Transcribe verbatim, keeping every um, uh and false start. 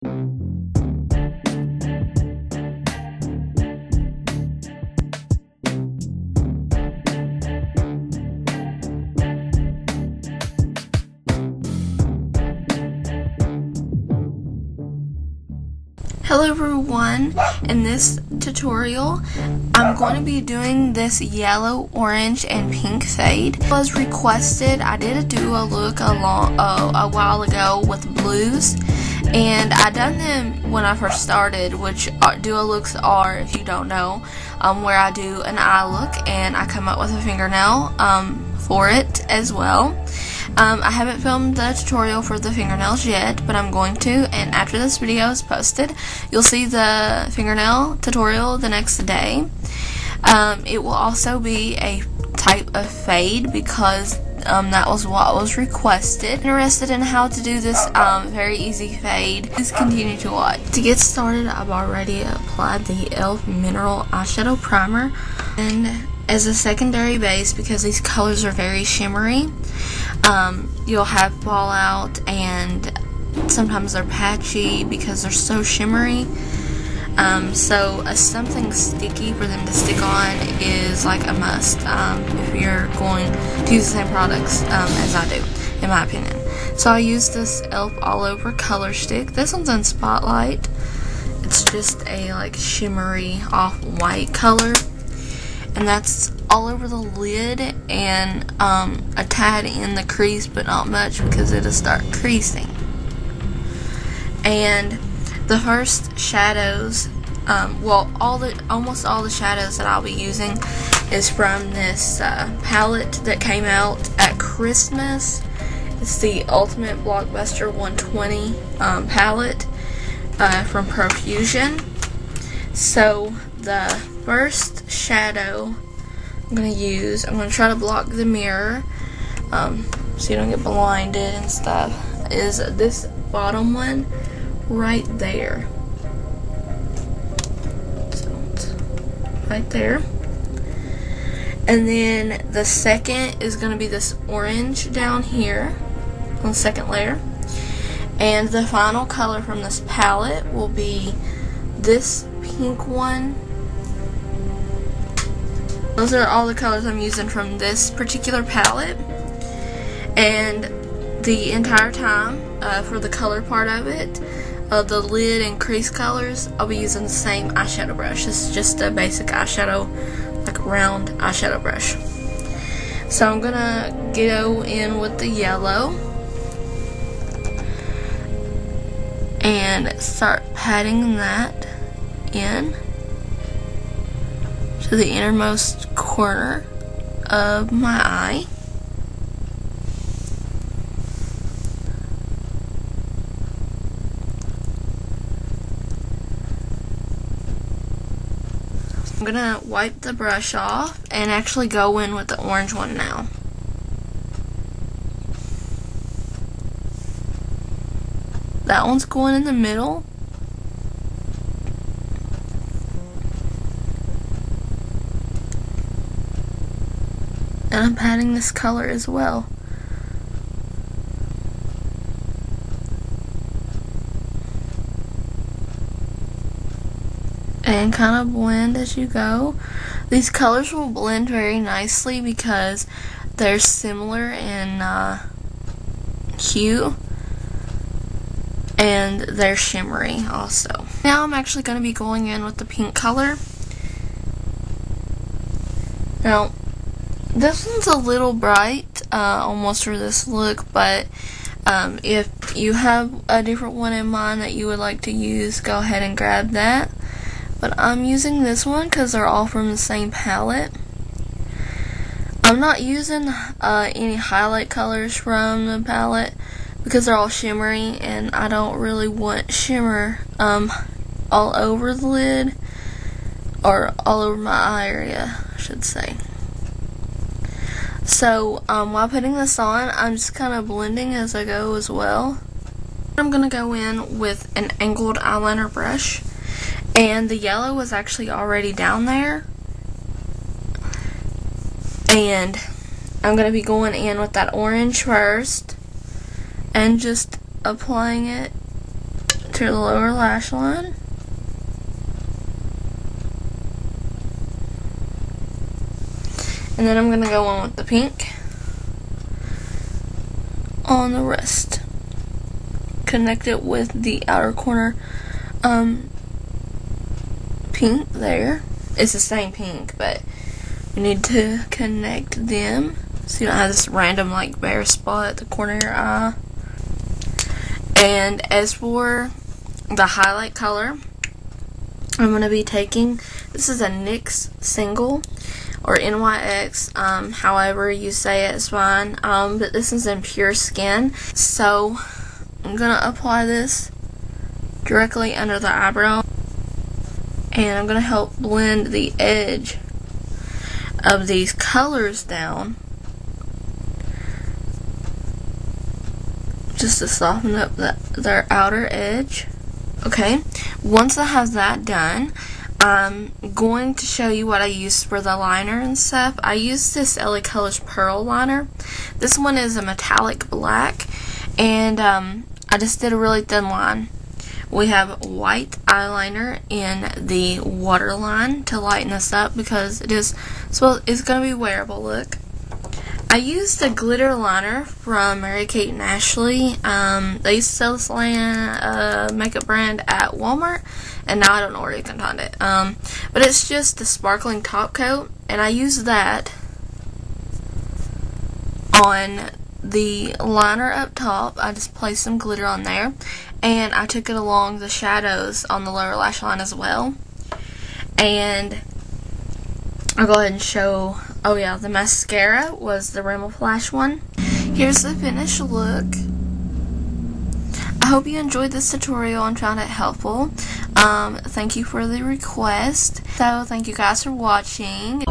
Hello everyone, in this tutorial I'm going to be doing this yellow, orange, and pink fade. It was requested. I did a duo look a, long, uh, a while ago with blues, and I done them when I first started, which are, duo looks are, if you don't know, um, where I do an eye look and I come up with a fingernail um, for it as well. Um, I haven't filmed the tutorial for the fingernails yet, but I'm going to, and after this video is posted, you'll see the fingernail tutorial the next day. Um, it will also be a type of fade because um, that was what was requested. Interested in how to do this um, very easy fade, please continue to watch. To get started, I've already applied the E L F Mineral Eyeshadow Primer and as a secondary base, because these colors are very shimmery, um, you'll have fallout and sometimes they're patchy because they're so shimmery. Um, so a something sticky for them to stick on is like a must um, if you're going to use the same products um, as I do, in my opinion. So I use this E L F All Over Color Stick. This one's in Spotlight. It's just a like shimmery off-white color. And that's all over the lid and um, a tad in the crease, but not much because it'll start creasing. And the first shadows, um, well, all the almost all the shadows that I'll be using is from this uh, palette that came out at Christmas. It's the Ultimate Blockbuster one twenty um, palette uh, from Profusion. So the first shadow I'm going to use, I'm going to try to block the mirror um, so you don't get blinded and stuff, is this bottom one right there. So it's right there. And then the second is going to be this orange down here on the second layer. And the final color from this palette will be this pink one. Those are all the colors I'm using from this particular palette, and the entire time uh, for the color part of it, uh, the lid and crease colors, I'll be using the same eyeshadow brush. This is just a basic eyeshadow, like round eyeshadow brush. So I'm gonna go in with the yellow and start patting that in to the innermost corner of my eye. I'm gonna wipe the brush off and actually go in with the orange one now. That one's going in the middle. And I'm patting this color as well. And kind of blend as you go. These colors will blend very nicely because they're similar in uh, hue. And they're shimmery also. Now I'm actually going to be going in with the pink color. Now, this one's a little bright, uh, almost for this look, but um, if you have a different one in mind that you would like to use, go ahead and grab that. But I'm using this one because they're all from the same palette. I'm not using uh, any highlight colors from the palette because they're all shimmery, and I don't really want shimmer um, all over the lid, or all over my eye area, I should say. So um, while putting this on, I'm just kind of blending as I go as well. I'm going to go in with an angled eyeliner brush, and the yellow was actually already down there. And I'm going to be going in with that orange first and just applying it to the lower lash line. And then I'm going to go on with the pink on the wrist. Connect it with the outer corner um, pink there. It's the same pink, but you need to connect them so you don't have this random like bare spot at the corner of your eye. And as for the highlight color, I'm going to be taking, this is a NYX single, or N Y X, um, however you say it is fine, um, but this is in Pure Skin, so I'm going to apply this directly under the eyebrow, and I'm going to help blend the edge of these colors down, just to soften up the, their outer edge. Okay, once I have that done, I'm going to show you what I used for the liner and stuff. I used this L A Colors Pearl liner. This one is a metallic black, and um, I just did a really thin line. We have white eyeliner in the waterline to lighten this up because it is, so it's going to be wearable look. I used a glitter liner from Mary Kate and Ashley. Um, they used to sell this land, uh, makeup brand at Walmart, and now I don't know where you can find it. Um, but it's just the sparkling top coat, and I used that on the liner up top. I just placed some glitter on there, and I took it along the shadows on the lower lash line as well. And I'll go ahead and show, oh yeah, the mascara was the Rimmel Flash one. Here's the finished look. I hope you enjoyed this tutorial and found it helpful. Um, thank you for the request. So, thank you guys for watching.